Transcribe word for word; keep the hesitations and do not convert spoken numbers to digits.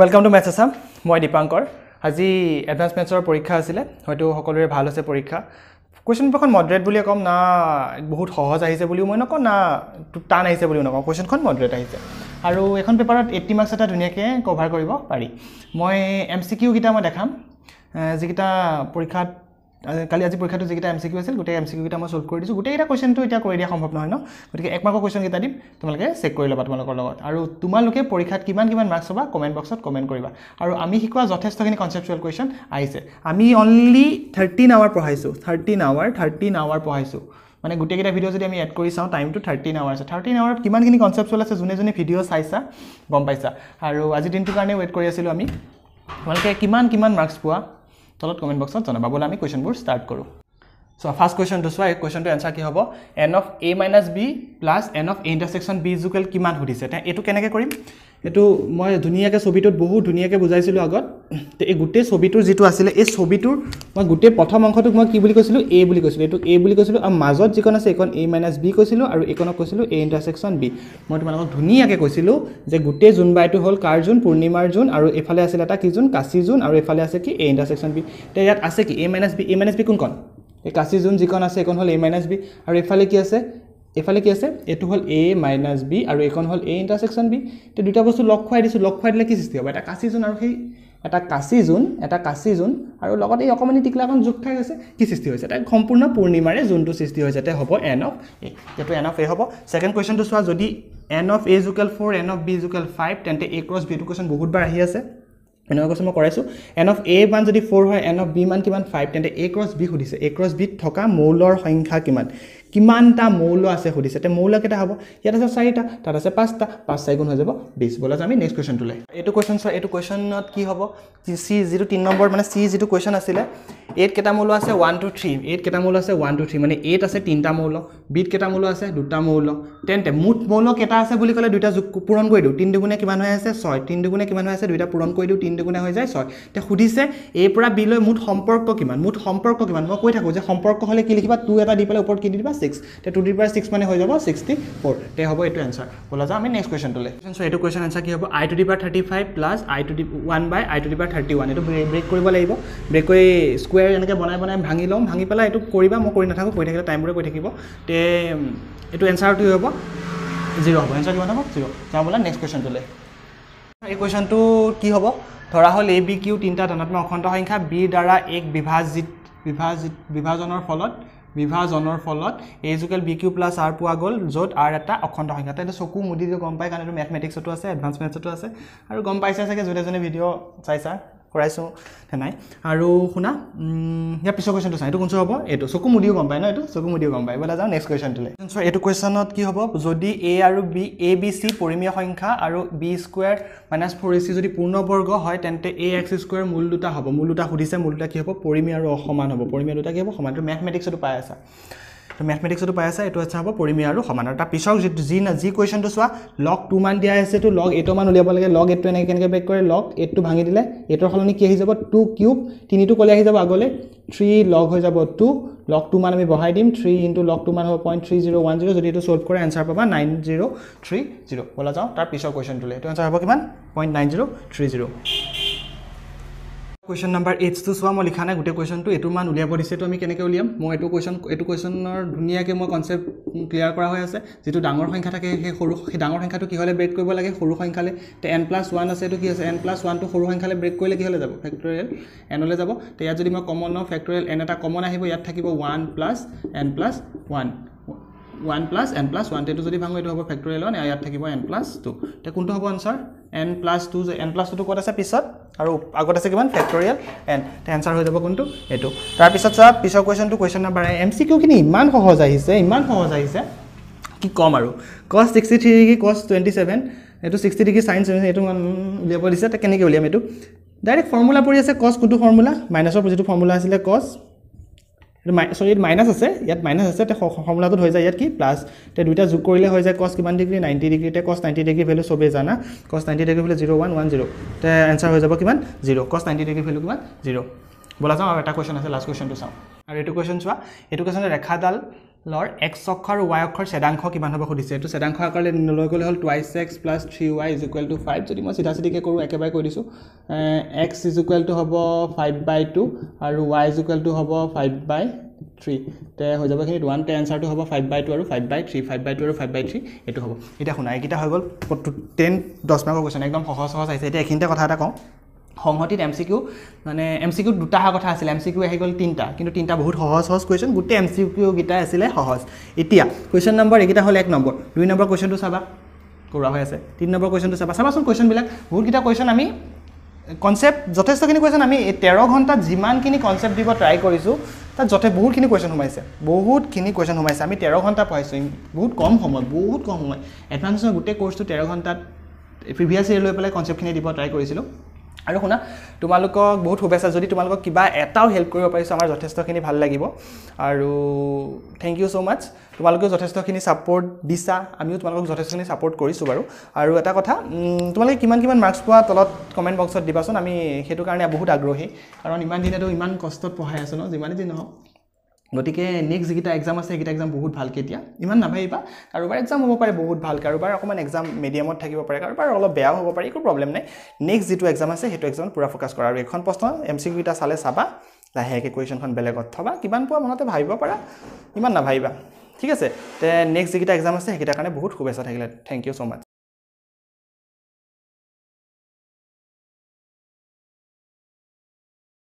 Welcome to Maths Assam. Moi Dipankar. Aji advanced maths or porikha asile. Hoitu hokolore bhal hoise porikha. Question kon moderate buli kom na bahut hohoj ahise buli moi nako na tan ahise buli nako. Question kon moderate ahise. Aru ekhon paper eighty marks eta dhuniake cover koribo pari. Moi M C Q kita moi dekham. Jikita porikha kali aji porikha tu jikita M C Q asil gotei M C Q kita moi solve kori disu. Gotei eta question tu eta kori dia sombhob nohoy no. Gotike ek mark question kita dim tomaloke check kori loba tomalokor logot. Aru tomaloke porikhat kiman kiman marks hoba comment box ot comment koriba. Aru ami hikwa jothesto kini conceptual question aise. Ami only thirteen hour pohaisu. thirteen hour thirteen hour pohaisu. माने गुटे केटा video जदि आमी add करि साउ time to thirteen hours thirteen hour किमान किनि कन्सेप्टुअल আছে जुने जुने भिडियो साइसा गम पाइसा आरो আজি দিনটো কাৰণে ওয়েট কৰি আছিলো আমি তোমালকে কিমান কিমান মাৰ্কস পোৱা তলত কমেন্ট বক্সত জনাবা বল আমি क्वेश्चन বোৰ স্টাৰ্ট কৰো সো ফাৰ্স্ট क्वेश्चन টু সোৱা क्वेश्चन টু आन्सर কি হ'ব n of a - b + n of a intersection b equal কিমান হৰিছে তে এটো কেনেকে কৰিম এটো মই ধুনিয়াকে ছবিটোত বহুত ধুনিয়াকে বুজাইছিলো আগত তে এই গুটে ছবিটোৰ যেটো আছিল এই ছবিটোৰ মই গুটে প্ৰথম অংশটোক মই কি বুলি কৈছিল a বুলি কৈছিল এটো a বুলি কৈছিল আৰু মাজত যিকোন আছে একন a - b কৈছিল আৰু একনক কৈছিল a ইন্টারসেকশন b মই তোমালোকক ধুনিয়াকে কৈছিল যে গুটে জুন বাইটো হল কাৰ জুন পূৰ্ণিমাৰ জুন আৰু এফালে আছিল এটা কি জুন কাশি জুন আৰু এফালে আছে কি a ইন্টারসেকশন b তে ইয়াত আছে কি a - b a - b কোন কোন ए कासी जोन जिकन আছে एकन হল a - b আৰু এফালে কি আছে এফালে কি আছে এটো হল a - b আৰু একন হল a ইন্টাৰসেকশন b তে দুটা বস্তু লক খুৱাই দিছো লক খুৱাইলে কি সৃষ্টি হ'ব এটা কাसी जोन আৰু সেই এটা কাसी जोन এটা কাसी जोन আৰু লগত এই অকমানি টিকলাখন যোগ ঠাই আছে কি সৃষ্টি হৈছে এটা সম্পূৰ্ণ পূৰ্ণিমাৰে যোনটো সৃষ্টি হৈছে তে হ'ব n অফ a তেটো n অফ a হ'ব সেকেন্ড কোৱেশ্চনটো সোৱা যদি n of a = four n of b = five তেন্তে a ক্রস b টো কোৱেশ্চন বহুত বাৰ আহি আছে এনেও কৈছো মই কৰাইছো n of a মান যদি four হয় n of b মান কিমান five তেন্তে a cross b খুদিছে a cross b থকা মৌলৰ সংখ্যা কিমান কিমানটা মৌল আছে খুদিছে তে মৌল কেটা হ'ব ইয়াত আছে চাৰিটা তাৰ আছে পাঁচটা পাঁচ চাৰি গুণ হৈ যাব twenty বলা আমি নেক্সট কোৱেশ্চন তুলাই এটো কোৱেশ্চন ছ এটো কোৱেশ্চনত কি হ'ব সি জিৰ' তিন নম্বৰ মানে সি জিটো কোৱেশ্চন আছিলে eight কেটা মৌল আছে one two three eight কেটা মৌল আছে one two three মানে eight আছে তিনটা মৌল b কেটা মৌল আছে দুটা মৌল তেন্তে মুঠ মৌল কেটা আছে বুলি ক'লে দুটা যোগ পূৰণ কৰি দিও তিন দুগুণে কিমান হৈ আছে six তিন দুগুণে কিমান হৈ আছে দুটা পূৰণ কৰি দিও তিন দুগুণে হৈ যায় six তে খুদিছে a পৰা b লৈ মুঠ সম্পৰ্ক কিমান মুঠ সম্পৰ্ক কিমান মই কৈ থাকো যে সম্পৰ্ক হ'লে কি লিখিবা two এটা দি পেলে ওপৰত কি দিবা six তে two দি পৰা six মানে হৈ যাব sixty-four তে হ'ব এটো आंसर বলা যা আমি নেক্সট কোৱেশ্চন তোলে সো এটো কোৱেশ্চন आंसर কি হ'ব i to the power thirty-five + i to the one by i to the power thirty-one এটো ব্ৰেক কৰিব লাগিব ব্ৰেক কৰি স্কয়াৰ এনেকে বনাই বনাই ভাঙি লম ভাঙি পেলা এটো কৰিবা মই কৰি নাথাকো কৈ থাকিলে টাইম বৰে কৈ থাকিব তে এটো आंसर কি হ'ব zero হ'ব आंसर কিমান হ'ব zero যা বলা নেক্সট কোৱেশ্চন তোলে এই কোৱেশ্চনটো কি হ'ব ধৰা হল A B Q তিনটা ধনাত্মক অখণ্ড সংখ্যা B দ্বাৰা এক বিভাজিত বিভাজিত বিভাজনৰ ফলত বিভাজনৰ ফলত A = B Q + R পোৱা গল যত R এটা অখণ্ড সংখ্যা তেনে সকু মুদি গম পাই কাৰণ ম্যাথমেটিক্সটো আছে এডভান্স ম্যাথটো আছে আৰু গম পাইছা আছে জনে জনে ভিডিও চাইছা কৰাইছো নাই আৰু শুনা ইয়া পিছৰ কোৱেশ্চনটো চাই এটো কোনটো হ'ব এটো সকু মুদিও গম পাই ন এটো সকু মুদিও গম পাই বলা যাও নেক্সট কোৱেশ্চনটোলে সো এটো কোৱেশ্চনত কি হ'ব যদি a আৰু b a b c পৰিমিয় সংখ্যা আৰু b square - four a c যদি পূৰ্ণবৰ্গ হয় তেন্তে ax স্কয়াৰ মূল দুটা হ'ব মূল দুটা খুদিছে মূল দুটা কি হ'ব পৰিমিয় আৰু অসমান হ'ব পৰিমিয় দুটা কি হ'ব সমান তো ম্যাথমেটিক্সটো পাই আছে তো ম্যাথমেটিক্সটো পাই আছে এটো আছে হ'ব পৰিমিয় আৰু সমান আৰু তা পিছৰ জি না জি কোৱেশ্চনটো সোৱা লগ two মান দিয়া আছে তো লগ eight মান উলিয়াব লাগে লগ eight টো এনেকে কেনেকে ব্ৰেক কৰে লগ eight টো ভাঙি দিলে eight ৰ ফলনি কি আহি যাব two কিউব three টো কলে আহি যাব আগলে three লগ হৈ যাব two লগ two মান আমি বহাই দিম three ইনটু লগ two মান হ'ব zero point three zero one zero যদি এটো সলভ কৰে आंसर পাবা nine thousand thirty বলা যাও তাৰ পিছৰ কোৱেশ্চনটো লৈ এটো आंसर হ'ব কিমান zero point nine zero three zero question number eight तो सोवा म लिखा ना गुटे क्वेश्चन तो एतु मान उलियाब दिसे तो आमी केनेके उलियाम म एतु क्वेश्चन एतु क्वेश्चनर धुनियाके म कन्सेप्ट क्लियर करा होय আছে जेतु डांगर संख्या थाके हे সৰু ডাঙৰ সংখ্যাটো কি হলে ব্ৰেক কৰিব লাগে সৰু সংখ্যালে তে n plus one আছে এতু কি আছে n plus one তো সৰু সংখ্যালে ব্ৰেক কৰিলে কি হলে যাব ফ্যাক্টরিয়াল n হলে যাব তে ইয়া যদি ম কমন ন ফ্যাক্টরিয়াল n এটা কমন আহিব ইয়াত থাকিব one plus n plus one one plus n plus one তেটো যদি ভাঙো এটো হ'ব ফ্যাক্টরিয়াল ন ইয়াত থাকিব n plus two তে কোনটো হ'ব আনসার n plus two যে n plus two তো কত আছে পিছত আৰু আগত আছে কিমান ফ্যাক্টৰিয়াল n তে आंसर হৈ যাব কোনটো এটো তাৰ পিছত চা পিছৰ কোৱেশ্চনটো কোৱেশ্চন নাম্বাৰ এমসিকিউ কিনি ইমান সহজ আহিছে ইমান সহজ আহিছে কি কম আৰু cos sixty-three কি cos twenty-seven এটো sixty কি sin এটো উলিয়াব দিছে তে কেনেকে উলিয়াম এটো ডাইৰেক্ট ফৰ্মুলা পৰি আছে cos কোনটো ফৰ্মুলা মাইনাসৰ পজিটিভ ফৰ্মুলা আছিলে cos सॉरी माइनस আছে ইয়াত মাইনাস আছে তে ফৰ্মুলাটো হৈ যায় ইয়াত কি প্লাস তে দুটা যোগ কৰিলে হৈ যায় cos কিমান ডিগ্ৰী ninety ডিগ্ৰী তে cos ninety ডিগ্ৰী ভ্যালু সবে জানা cos ninety degree value zero one one zero তে आंसर হৈ যাব কিমান zero cos ninety degree value কিমান zero বলা যাও আৰু এটা কোৱেশ্চন আছে লাস্ট কোৱেশ্চনটো চাও আৰু এটো কোৱেশ্চন চোৱা এটো কোৱেশ্চনৰ ৰেখাডাল लर एक्स अक्ष और वाई अक्षर सेदांश किमान हब खुदिसे तो सेदांश आकारले नलय गले हल twice x plus three Y is equal to five जदि मैं सीधा सीधिके करूँ एकेबारे कहि दिसु एक्स इज इक्वल टू हब फाइव बाय टू और वाई इज इक्वल टू हब फाइव बाय थ्री ते हो जाबो खिनि वन ते आन्सर तो हब फाइव बाय टू और five by three five by two और फाइव बाय थ्री एटा हब एटा हुना एकिटा हो गल टेन दस मार्कर क्वेश्चन एकदम सहज सहज आइसे एटा एखिनटा कथा एटा कम संहतित एम सि किউ माने एम सि किউ दुटा कथा आছিলে एम सि किউ आহি গ'ল তিনটা কিন্তু তিনটা বহুত সহজ সহজ কোয়েশ্চন গুটে এম সি কিউ গিটা আছিলে সহজ ইতিয়া কোয়েশ্চন নম্বৰ একিটা হল এক নম্বৰ দুই নম্বৰ কোয়েশ্চনটো চাবা কৰা হৈ আছে তিন নম্বৰ কোয়েশ্চনটো চাবা চাবাচোন কোয়েশ্চন বিলাক বহুত গিটা কোয়েশ্চন আমি কনসেপ্ট যথেষ্টখিনি কোয়েশ্চন আমি তেৰ ঘন্টা যিমানখিনি কনসেপ্ট দিব ট্ৰাই কৰিছো তাত যথে বহুতখিনি কোয়েশ্চন সোমাইছে বহুতখিনি কোয়েশ্চন সোমাইছে আমি তেৰ ঘন্টা পঢ়াইছো বহুত কম সময় বহুত কম সময় এডভান্সৰ গুটে কোৰ্সটো তেৰ ঘন্টাত প্ৰিভিয়াস ইয়াৰ লৈ পেলাই কনসেপ্টখিনি দিব ট্ৰাই কৰিছিলো आरो होना तुमालोक बहुत शुभेच्छा जदि तुमालोक किबा एटाव हेल्प करिब पारिसो आमार जथेष्टखिनि ভাল লাগিব आरो थैंक यू सो मच तुमालोक जथेष्टखिनि सपोर्ट दिसा आमिओ तुमालोक जथेष्टखिनि सपोर्ट करिसु बारु आरो एटा कथा तुमाले किमान किमान मार्क्स पोआ तলত कमेन्ट बक्सत दिबासन आमी हेतु कारणे बहुत आग्रही कारण इमान दिनेतो इमान कष्टत पढाय आछो न जिमाने दिन हो गतिके नेक्स्ट जिकिटा एग्जाम आछे एकिटा एग्जाम बहुत भालके एतिया इमान नाभाइबा कारोबार एग्जाम होबो पारे बहुत भाल कारोबार अकमान एग्जाम मिडियमत থাকিব পাৰে কাৰোবাৰ অলপ বেয়া হ'ব পাৰে একো প্ৰবলেম নাই নেক্সট যেটো এগ্জাম আছে হেটো এগ্জামত পুৰা ফোকাস কৰা আৰু এখন প্ৰশ্ন এমসিকিউ এটা চালে চাবা লাহেকে কোৱেশ্চনখন বেলেগ অথবা কিমান পোৱা মনতে ভাইবা পাৰা ইমান নাভাইবা ঠিক আছে তে নেক্সট যেকিটা এগ্জাম আছে হেকিটা কাৰণে বহুত শুভেচ্ছা থাকিলে থ্যাংক ইউ সো মাচ।